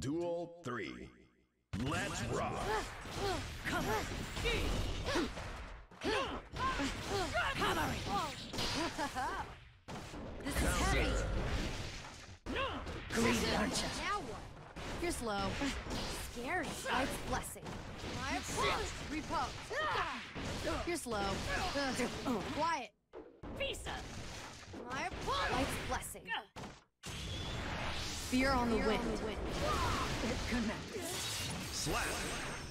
Duel 3. Let's rock! Cavalry! This is heavy! Greedy, aren't you? Now what? You're slow. Scary. Life's blessing. My applause! Repose. You're slow. Quiet. Visa! My applause! Life's blessing. Fear on the wind. It connects. Slap!